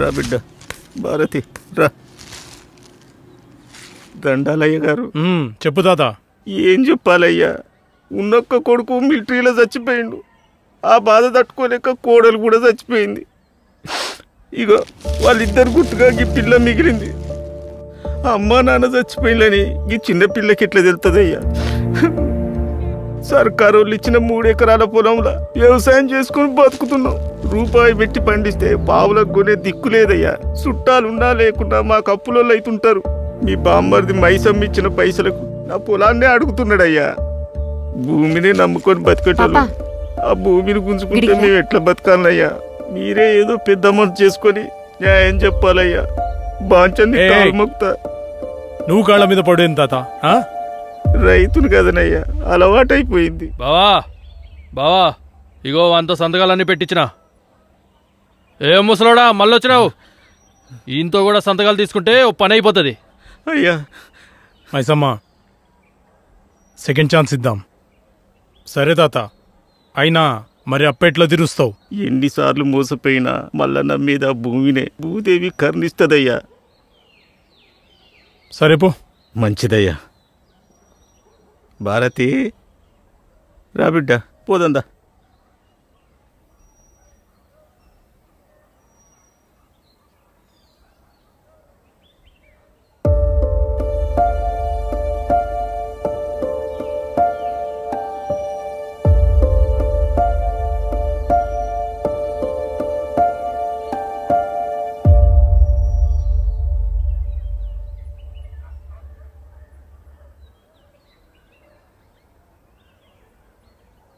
రా బిడ్డ భారతి రా. దండాలయ్య గారు. చెప్పు దాదా. ఏం చెప్పాలయ్యా, ఉన్నొక్క కొడుకు మిలిటరీలో చచ్చిపోయిండు. ఆ బాధ తట్టుకోలేక కోడలు కూడా చచ్చిపోయింది. ఇగో వాళ్ళిద్దరు గుట్టుగా ఈ పిల్ల మిగిలింది. అమ్మ నాన్న చచ్చిపోయిందని ఈ చిన్న పిల్లకి ఎట్లా తెలుతుందయ్యా? సర్కారు వాళ్ళు ఇచ్చిన 3 ఎకరాల పొలంలో వ్యవసాయం చేసుకుని బతుకుతున్నాం. రూపాయి పెట్టి పండిస్తే పావులకు కొనే దిక్కు లేదయ్యా. చుట్టాలున్నా లేకుండా మా కప్పులలో అవుతుంటారు. మీ బామ్మర్ది మైసమ్మ ఇచ్చిన పైసలకు నా పొలాన్నే అడుగుతున్నాడయ్యా. భూమిని నమ్ముకొని బతికేటోళ్ళు ఆ భూమిని గుంజుకుంటే మేము ఎట్లా బతకాలయ్యా? మీరే ఏదో పెద్ద మనసు చేసుకొని న్యాయం చెప్పాలయ్యా. బాంచని నువ్వు కాళ్ళ మీద పడేది తాత. రైతును కదనయ్యా, అలవాటైపోయింది. బావా బావా ఇగో అంత సంతకాలన్నీ పెట్టించిన. ఏ ముసలోడా మళ్ళొచ్చినావు? ఈయనతో కూడా సంతకాలు తీసుకుంటే ఓ పని అయిపోతుంది. అయ్యా మైసమ్మా, సెకండ్ ఛాన్స్ ఇద్దాం. సరే తాత, అయినా మరి అప్పెట్లా తిరుస్తావు? ఎన్నిసార్లు మోసపోయినా మళ్ళా నా మీద భూమినే భూదేవి కర్ణిస్తదయ్యా. సరేపో. మంచిదయ్యా. భారతి రా బిడ్డ, పోదందా.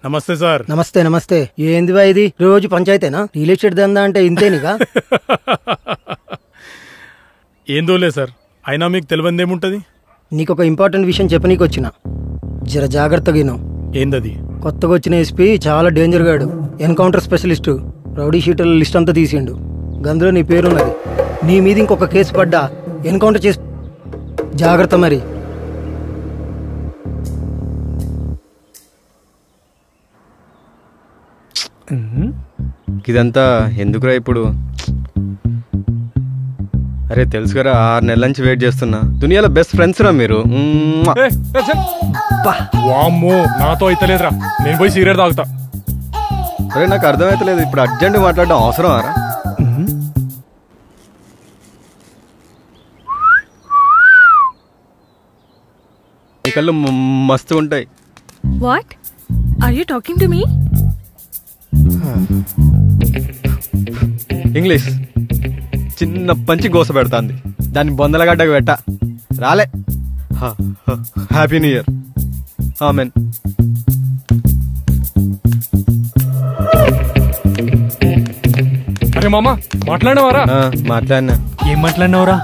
నమస్తే సార్. నమస్తే నమస్తే. ఏంది బా ఇది, రోజు పంచాయతేనా? రియల్ ఎస్టేట్ దందా అంటే ఇంతేనిగా? ఏందోలే సార్, అయినా మీకు తెలివందేముంటది. నీకు ఒక ఇంపార్టెంట్ విషయం చెప్పనీకి వచ్చిన, జర జాగ్రత్తగా విను. ఏందది? కొత్తగా వచ్చిన ఎస్పీ చాలా డేంజర్ గాడు. Encounter specialist. రౌడీ షీటర్ల లిస్ట్ అంతా తీసిండు. గందులో నీ పేరున్నది. నీ మీద ఇంకొక కేసు పడ్డా ఎన్కౌంటర్ చేసి జాగ్రత్త మరి. ఇదంతా ఎందుకురా ఇప్పుడు? అరే తెలుసు కదా, 6 నెలల నుంచి వెయిట్ చేస్తున్నా. దునియాలో బెస్ట్ ఫ్రెండ్స్ రా మీరు. నాతో అయితలేదురా, నేను పోయి సిగరెట్ తాగుతా. అరే నాకు అర్థమైతలేదు, ఇప్పుడు అర్జెంట్ మాట్లాడడం అవసరం రా. నీ కళ్ళు మస్తు ఉంటాయి. What are you talking to me? English చిన్న పంచి గోస పెడతాంది, దాన్ని బొందలగడ్డకు పెట్ట రాలే. Happy new year. ఆమెన్. అరే మామ మాట్లాడినవారా? మాట్లాడినా. ఏం మాట్లాడినవరా?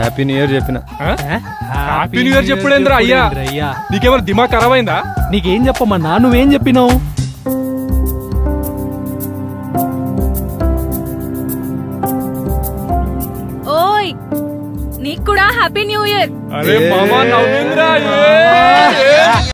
హ్యాపీ న్యూ ఇయర్ చెప్పిన. హ్యాపీ న్యూ ఇయర్ చెప్పుడేంద్రా అయ్యా, నీకేమైనా దిమాగ్ ఖరాబ్ అయిందా? నీకేం చెప్పమ్మా, నువ్వేం చెప్పినావు? నీకు కూడా హ్యాపీ న్యూ ఇయర్. అరే మామ నవ్వింద్రా.